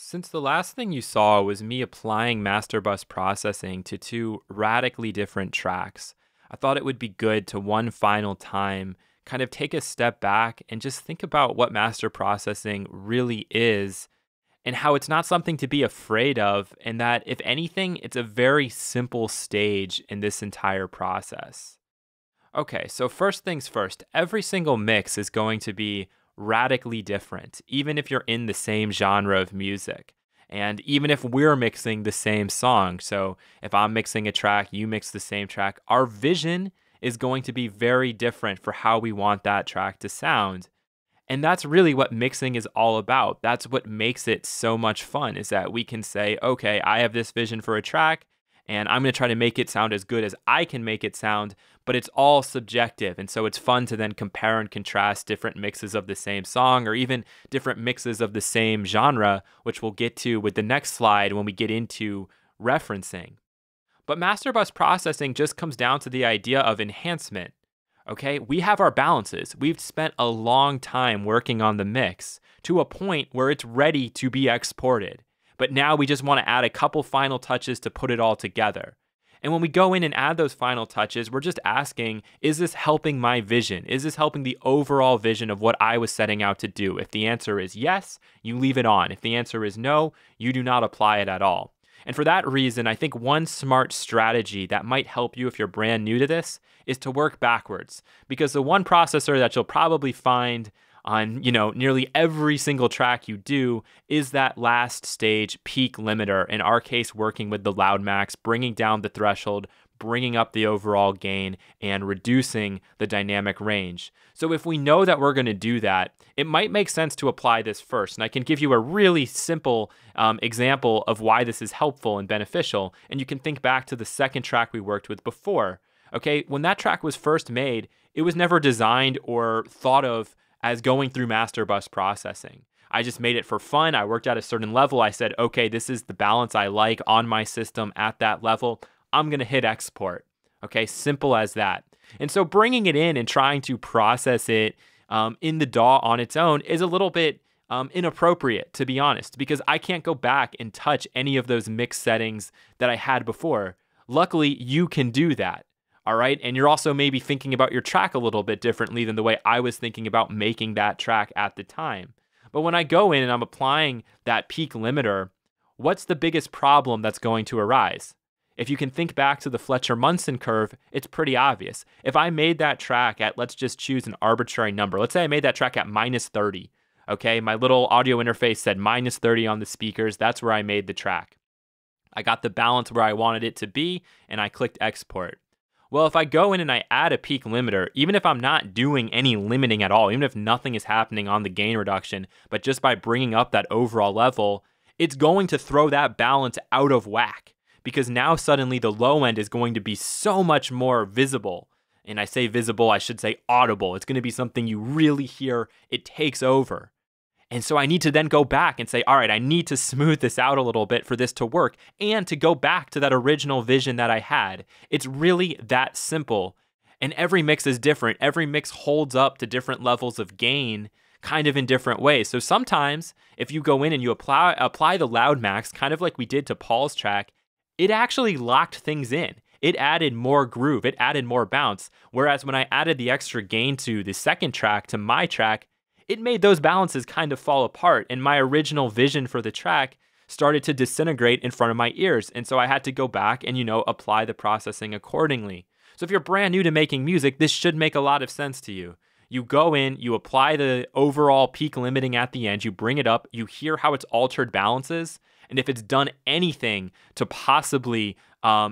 Since the last thing you saw was me applying master bus processing to two radically different tracks, I thought it would be good to one final time kind of take a step back and just think about what master processing really is and how it's not something to be afraid of, and that if anything, it's a very simple stage in this entire process. Okay, so first things first, every single mix is going to be radically different, even if you're in the same genre of music. And even if we're mixing the same song, so if I'm mixing a track, you mix the same track, our vision is going to be very different for how we want that track to sound. And that's really what mixing is all about. That's what makes it so much fun, is that we can say, okay, I have this vision for a track, and I'm going to try to make it sound as good as I can make it sound, but it's all subjective. And so it's fun to then compare and contrast different mixes of the same song, or even different mixes of the same genre, which we'll get to with the next slide when we get into referencing. But master bus processing just comes down to the idea of enhancement. Okay, we have our balances. We've spent a long time working on the mix to a point where it's ready to be exported. But now we just want to add a couple final touches to put it all together. And when we go in and add those final touches, we're just asking, is this helping my vision? Is this helping the overall vision of what I was setting out to do? If the answer is yes, you leave it on. If the answer is no, you do not apply it at all. And for that reason, I think one smart strategy that might help you if you're brand new to this is to work backwards. Because the one processor that you'll probably find on, nearly every single track you do is that last stage peak limiter. In our case, working with the LoudMax, bringing down the threshold, bringing up the overall gain, and reducing the dynamic range. So if we know that we're going to do that, it might make sense to apply this first. And I can give you a really simple example of why this is helpful and beneficial. And you can think back to the second track we worked with before. Okay, when that track was first made, it was never designed or thought of as going through master bus processing. I just made it for fun. I worked at a certain level. I said, okay, this is the balance I like on my system at that level. I'm going to hit export. Okay, simple as that. And so bringing it in and trying to process it in the DAW on its own is a little bit inappropriate, to be honest, because I can't go back and touch any of those mix settings that I had before. Luckily, you can do that. All right, and you're also maybe thinking about your track a little bit differently than the way I was thinking about making that track at the time. But when I go in and I'm applying that peak limiter, what's the biggest problem that's going to arise? If you can think back to the Fletcher-Munson curve, it's pretty obvious. If I made that track at, let's just choose an arbitrary number. Let's say I made that track at -30. Okay, my little audio interface said -30 on the speakers. That's where I made the track. I got the balance where I wanted it to be, and I clicked export. Well, if I go in and I add a peak limiter, even if I'm not doing any limiting at all, even if nothing is happening on the gain reduction, but just by bringing up that overall level, it's going to throw that balance out of whack, because now suddenly the low end is going to be so much more visible. And I say visible, I should say audible. It's going to be something you really hear. It takes over. And so I need to then go back and say, all right, I need to smooth this out a little bit for this to work and to go back to that original vision that I had. It's really that simple. And every mix is different. Every mix holds up to different levels of gain kind of in different ways. So sometimes if you go in and you apply the LoudMax, kind of like we did to Paul's track, it actually locked things in. It added more groove. It added more bounce. Whereas when I added the extra gain to the second track, to my track, it made those balances kind of fall apart, and my original vision for the track started to disintegrate in front of my ears. And so I had to go back and, apply the processing accordingly. So if you're brand new to making music, this should make a lot of sense to you. You go in, you apply the overall peak limiting at the end, you bring it up, you hear how it's altered balances, and if it's done anything to possibly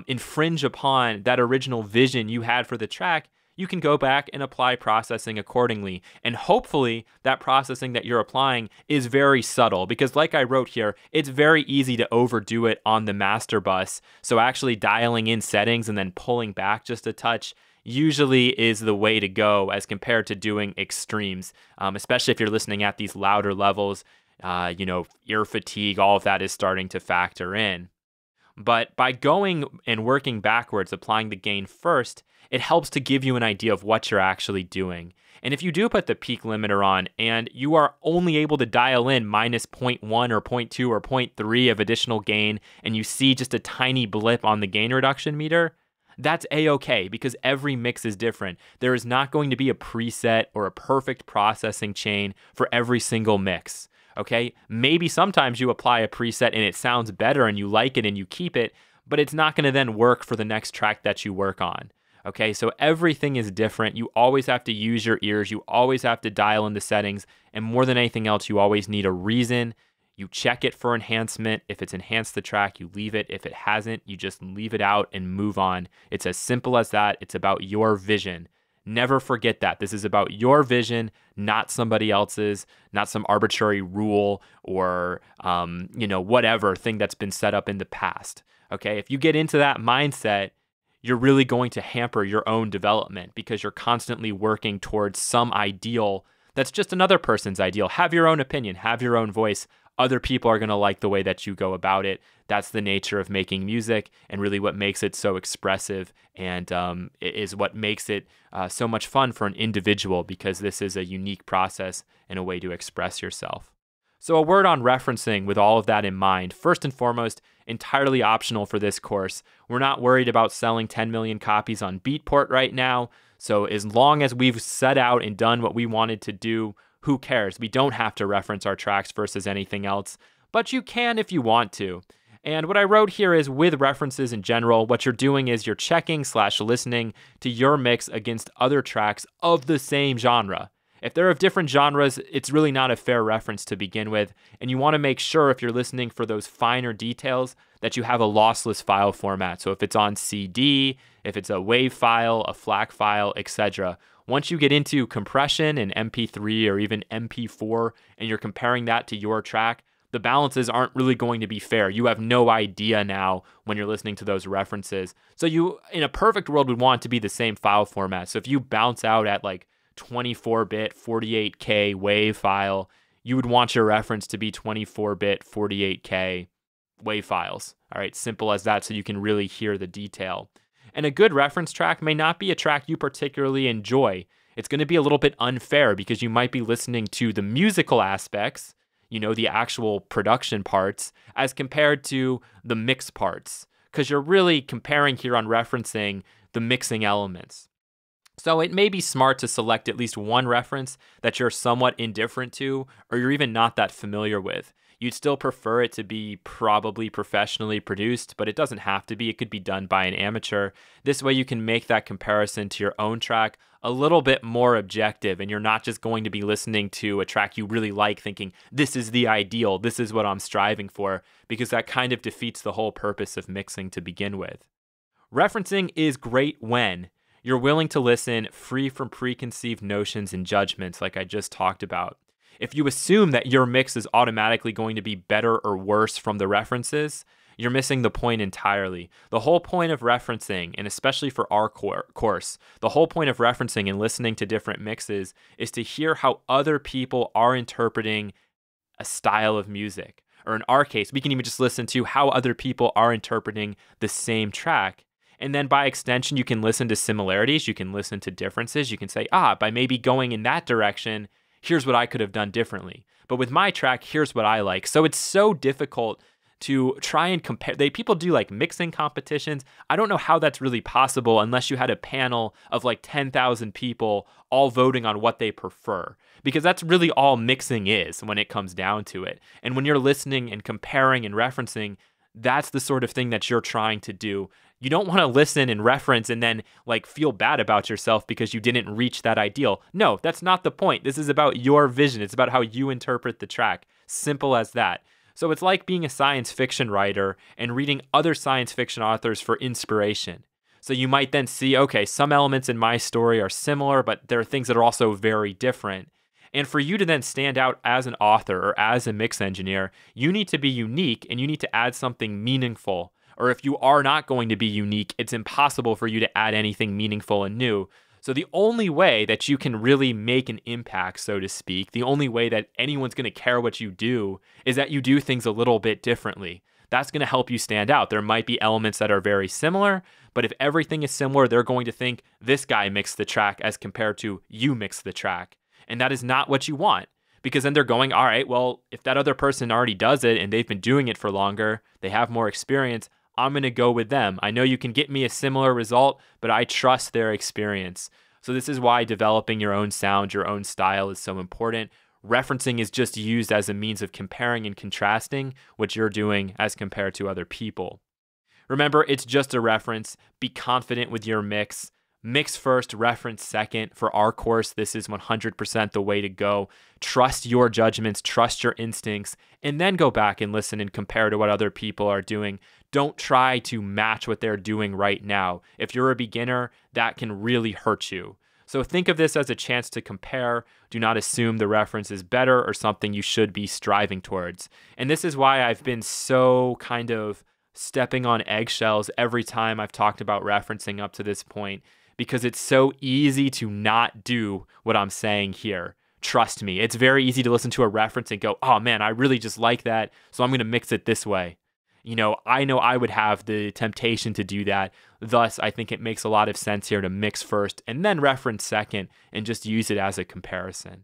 infringe upon that original vision you had for the track, you can go back and apply processing accordingly. And hopefully that processing that you're applying is very subtle, because like I wrote here, it's very easy to overdo it on the master bus. So actually dialing in settings and then pulling back just a touch usually is the way to go as compared to doing extremes, especially if you're listening at these louder levels, ear fatigue, all of that is starting to factor in. But by going and working backwards, applying the gain first, it helps to give you an idea of what you're actually doing. And if you do put the peak limiter on and you are only able to dial in minus 0.1 or 0.2 or 0.3 of additional gain, and you see just a tiny blip on the gain reduction meter, that's a-okay because every mix is different. There is not going to be a preset or a perfect processing chain for every single mix. Okay, maybe sometimes you apply a preset and it sounds better and you like it and you keep it, but it's not going to then work for the next track that you work on. Okay, so everything is different. You always have to use your ears. You always have to dial in the settings. And more than anything else, you always need a reason. You check it for enhancement. If it's enhanced the track, you leave it. If it hasn't, you just leave it out and move on. It's as simple as that. It's about your vision. Never forget that. This is about your vision, not somebody else's, not some arbitrary rule or, whatever thing that's been set up in the past. Okay, if you get into that mindset, you're really going to hamper your own development because you're constantly working towards some ideal that's just another person's ideal. Have your own opinion, have your own voice. Other people are going to like the way that you go about it. That's the nature of making music and really what makes it so expressive and is what makes it so much fun for an individual because this is a unique process and a way to express yourself. So a word on referencing with all of that in mind. First and foremost, entirely optional for this course. We're not worried about selling 10 million copies on Beatport right now. So as long as we've set out and done what we wanted to do, who cares? We don't have to reference our tracks versus anything else, but you can if you want to. And what I wrote here is with references in general, what you're doing is you're checking/listening to your mix against other tracks of the same genre. If they're of different genres, it's really not a fair reference to begin with, and you want to make sure if you're listening for those finer details that you have a lossless file format. So if it's on CD, if it's a WAV file, a FLAC file, etc. Once you get into compression and MP3 or even MP4 and you're comparing that to your track, the balances aren't really going to be fair. You have no idea now when you're listening to those references. So you, in a perfect world, would want to be the same file format. So if you bounce out at like 24-bit 48K WAV file, you would want your reference to be 24-bit 48K WAV files. All right, simple as that, so you can really hear the detail. And a good reference track may not be a track you particularly enjoy. It's going to be a little bit unfair because you might be listening to the musical aspects, you know, the actual production parts, as compared to the mix parts, because you're really comparing here on referencing the mixing elements. So it may be smart to select at least one reference that you're somewhat indifferent to, or you're even not that familiar with. You'd still prefer it to be probably professionally produced, but it doesn't have to be. It could be done by an amateur. This way you can make that comparison to your own track a little bit more objective, and you're not just going to be listening to a track you really like thinking, this is the ideal, this is what I'm striving for, because that kind of defeats the whole purpose of mixing to begin with. Referencing is great when you're willing to listen free from preconceived notions and judgments like I just talked about. If you assume that your mix is automatically going to be better or worse from the references, you're missing the point entirely. The whole point of referencing, and especially for our course, the whole point of referencing and listening to different mixes is to hear how other people are interpreting a style of music. Or in our case, we can even just listen to how other people are interpreting the same track. And then by extension, you can listen to similarities, you can listen to differences, you can say, by maybe going in that direction, here's what I could have done differently. But with my track, here's what I like. So it's so difficult to try and compare. People do like mixing competitions. I don't know how that's really possible unless you had a panel of like 10,000 people all voting on what they prefer, because that's really all mixing is when it comes down to it. And when you're listening and comparing and referencing, that's the sort of thing that you're trying to do. You don't want to listen and reference and then like feel bad about yourself because you didn't reach that ideal. No, that's not the point. This is about your vision. It's about how you interpret the track. Simple as that. So it's like being a science fiction writer and reading other science fiction authors for inspiration. So you might then see, okay, some elements in my story are similar, but there are things that are also very different. And for you to then stand out as an author or as a mix engineer, you need to be unique and you need to add something meaningful. Or if you are not going to be unique, it's impossible for you to add anything meaningful and new. So the only way that you can really make an impact, so to speak, the only way that anyone's going to care what you do is that you do things a little bit differently. that's going to help you stand out. There might be elements that are very similar, but if everything is similar, they're going to think this guy mixed the track as compared to you mixed the track. And that is not what you want, because then they're going, all right, well, if that other person already does it and they've been doing it for longer, they have more experience, I'm going to go with them. I know you can get me a similar result, but I trust their experience. So this is why developing your own sound, your own style is so important. Referencing is just used as a means of comparing and contrasting what you're doing as compared to other people. Remember, it's just a reference. Be confident with your mix. Mix first, reference second. For our course, this is 100% the way to go. Trust your judgments, trust your instincts, and then go back and listen and compare to what other people are doing. Don't try to match what they're doing right now. If you're a beginner, that can really hurt you. So think of this as a chance to compare. Do not assume the reference is better or something you should be striving towards. And this is why I've been so kind of stepping on eggshells every time I've talked about referencing up to this point, because it's so easy to not do what I'm saying here. Trust me, it's very easy to listen to a reference and go, oh man, I really just like that, so I'm gonna mix it this way. You know I would have the temptation to do that. Thus, I think it makes a lot of sense here to mix first and then reference second and just use it as a comparison.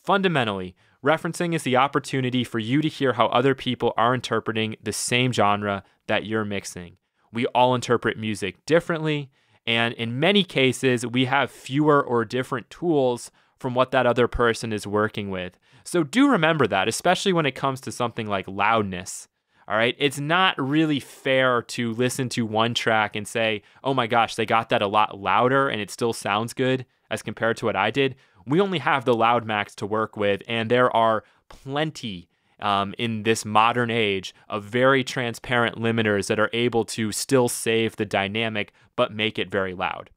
Fundamentally, referencing is the opportunity for you to hear how other people are interpreting the same genre that you're mixing. We all interpret music differently, and in many cases, we have fewer or different tools from what that other person is working with. So do remember that, especially when it comes to something like loudness. All right, it's not really fair to listen to one track and say, oh my gosh, they got that a lot louder and it still sounds good as compared to what I did. We only have the LoudMax to work with, and there are plenty in this modern age of very transparent limiters that are able to still save the dynamic but make it very loud.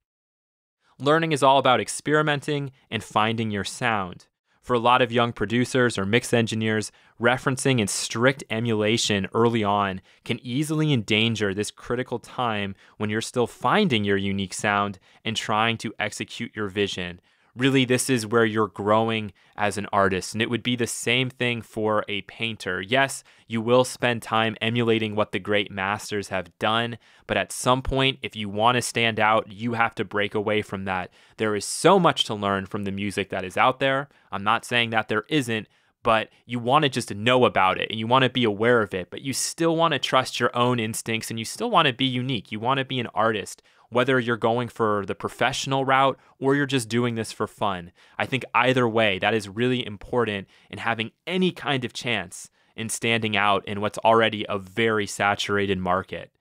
Learning is all about experimenting and finding your sound. For a lot of young producers or mix engineers, referencing and strict emulation early on can easily endanger this critical time when you're still finding your unique sound and trying to execute your vision. Really, this is where you're growing as an artist, and it would be the same thing for a painter. Yes, you will spend time emulating what the great masters have done, but at some point, if you want to stand out, you have to break away from that. There is so much to learn from the music that is out there. I'm not saying that there isn't, but you want to just know about it and you want to be aware of it, but you still want to trust your own instincts and you still want to be unique. You want to be an artist, whether you're going for the professional route or you're just doing this for fun. I think either way, that is really important in having any kind of chance in standing out in what's already a very saturated market.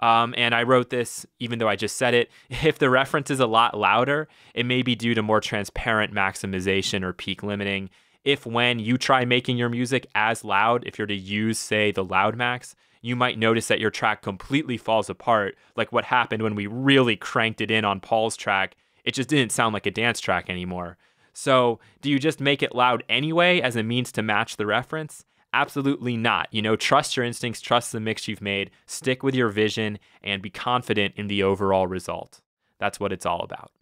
And I wrote this, even though I just said it, if the reference is a lot louder, it may be due to more transparent maximization or peak limiting. If when you try making your music as loud, if you're to use, say, the LoudMax, you might notice that your track completely falls apart, like what happened when we really cranked it in on Paul's track. It just didn't sound like a dance track anymore. So do you just make it loud anyway as a means to match the reference? Absolutely not. You know, trust your instincts, trust the mix you've made, stick with your vision, and be confident in the overall result. That's what it's all about.